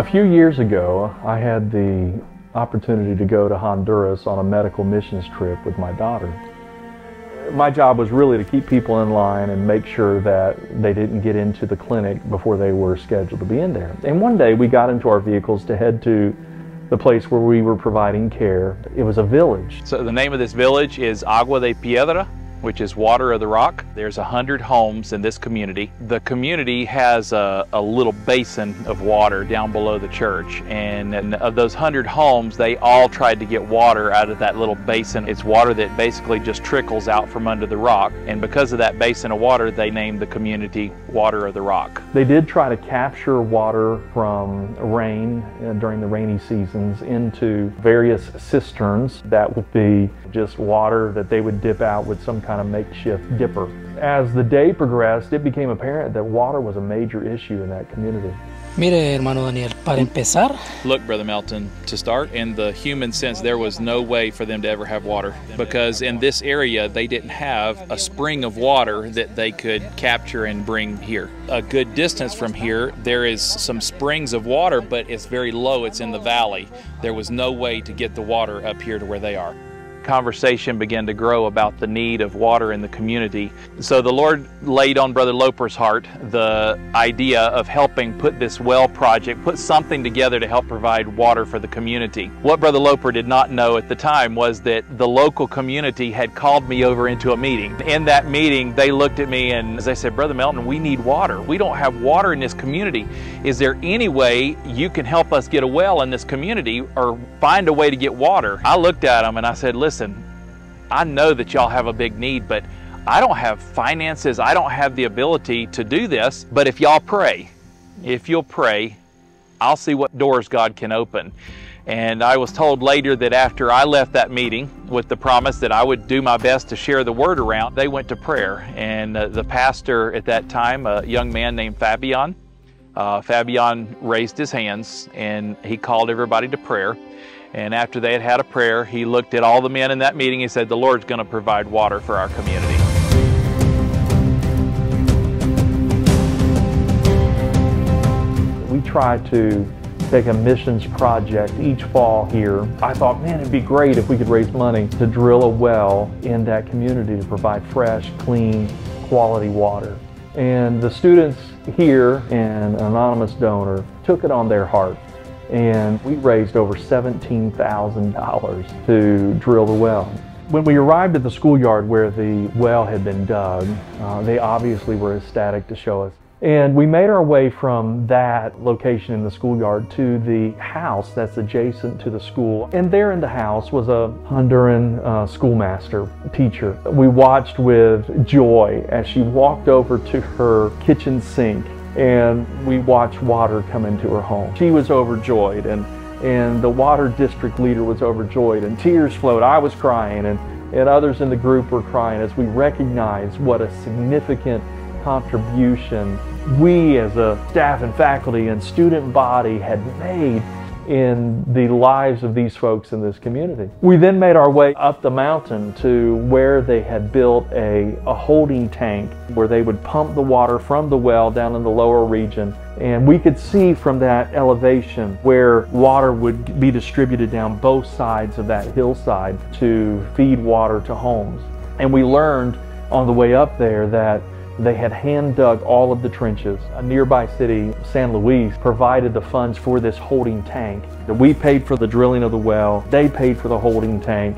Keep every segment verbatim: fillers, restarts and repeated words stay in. A few years ago, I had the opportunity to go to Honduras on a medical missions trip with my daughter. My job was really to keep people in line and make sure that they didn't get into the clinic before they were scheduled to be in there. And one day we got into our vehicles to head to the place where we were providing care. It was a village. So the name of this village is Agua de Piedra, which is water of the rock. There's a hundred homes in this community. The community has a, a little basin of water down below the church. And, and of those hundred homes, they all tried to get water out of that little basin. It's water that basically just trickles out from under the rock. And because of that basin of water, they named the community Water of the Rock. They did try to capture water from rain uh, during the rainy seasons into various cisterns. That would be just water that they would dip out with some kind kind of makeshift dipper. As the day progressed, it became apparent that water was a major issue in that community. Mire, hermano Daniel, para empezar. Look, Brother Melton, to start, in the human sense, there was no way for them to ever have water, because in this area, they didn't have a spring of water that they could capture and bring here. A good distance from here, there is some springs of water, but it's very low, it's in the valley. There was no way to get the water up here to where they are. Conversation began to grow about the need of water in the community. So the Lord laid on Brother Loper's heart the idea of helping put this well project, put something together to help provide water for the community. What Brother Loper did not know at the time was that the local community had called me over into a meeting. In that meeting, they looked at me and they said, "Brother Melton, we need water. We don't have water in this community. Is there any way you can help us get a well in this community or find a way to get water?" I looked at them and I said, "Listen, Listen, I know that y'all have a big need, but I don't have finances. I don't have the ability to do this. But if y'all pray, if you'll pray, I'll see what doors God can open." And I was told later that after I left that meeting with the promise that I would do my best to share the word around, they went to prayer. And uh, the pastor at that time, a young man named Fabian, uh, Fabian raised his hands and he called everybody to prayer. And after they had had a prayer, he looked at all the men in that meeting. He said, "The Lord's going to provide water for our community." We try to take a missions project each fall here. I thought, man, it'd be great if we could raise money to drill a well in that community to provide fresh, clean, quality water. And the students here and an anonymous donor took it on their heart. And we raised over seventeen thousand dollars to drill the well. When we arrived at the schoolyard where the well had been dug, uh, they obviously were ecstatic to show us. And we made our way from that location in the schoolyard to the house that's adjacent to the school. And there in the house was a Honduran uh, schoolmaster, teacher. We watched with joy as she walked over to her kitchen sink and we watched water come into her home. She was overjoyed, and, and the water district leader was overjoyed, and tears flowed. I was crying, and, and others in the group were crying as we recognized what a significant contribution we as a staff and faculty and student body had made in the lives of these folks in this community. We then made our way up the mountain to where they had built a, a holding tank where they would pump the water from the well down in the lower region. And we could see from that elevation where water would be distributed down both sides of that hillside to feed water to homes. And we learned on the way up there that they had hand dug all of the trenches. A nearby city, San Luis, provided the funds for this holding tank. We paid for the drilling of the well. They paid for the holding tank.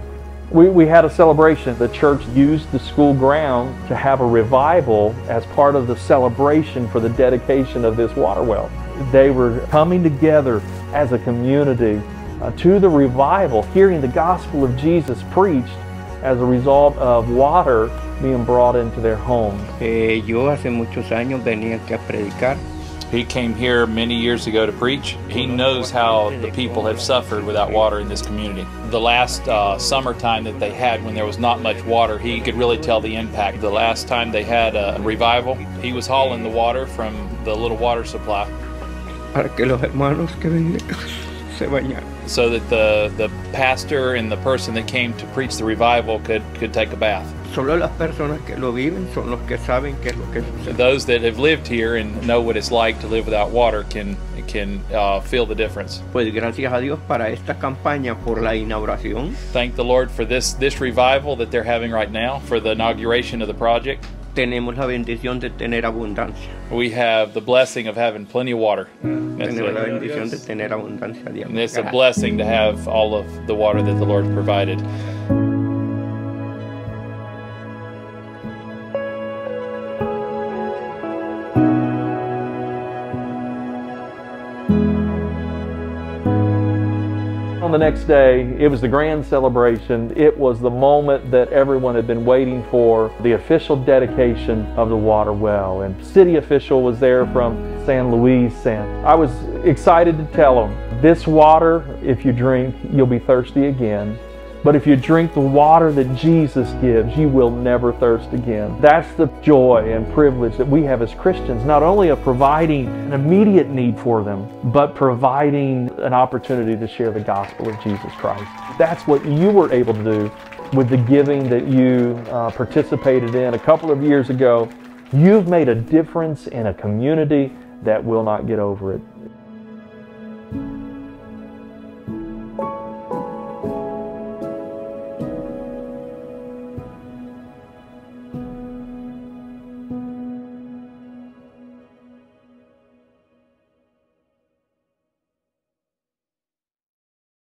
We, we had a celebration. The church used the school ground to have a revival as part of the celebration for the dedication of this water well. They were coming together as a community uh, to the revival, hearing the gospel of Jesus preached as a result of water being brought into their home. He came here many years ago to preach. He knows how the people have suffered without water in this community. The last uh, summertime that they had when there was not much water, he could really tell the impact. The last time they had a revival, he was hauling the water from the little water supply so that the, the pastor and the person that came to preach the revival could, could take a bath. Those that have lived here and know what it's like to live without water can, can uh, feel the difference. Pues gracias a Dios para esta campaña por la inauguración. Thank the Lord for this this revival that they're having right now, for the inauguration of the project. Tenemos la bendición de tener abundancia. We have the blessing of having plenty of water. That's Tenemos it. La bendición de tener abundancia. And it's a blessing to have all of the water that the Lord provided. The next day, it was the grand celebration. It was the moment that everyone had been waiting for, the official dedication of the water well. And city official was there from San Luis, and I was excited to tell them, this water, if you drink, you'll be thirsty again. But if you drink the water that Jesus gives, you will never thirst again. That's the joy and privilege that we have as Christians, not only of providing an immediate need for them, but providing an opportunity to share the gospel of Jesus Christ. That's what you were able to do with the giving that you uh, participated in a couple of years ago. You've made a difference in a community that will not get over it.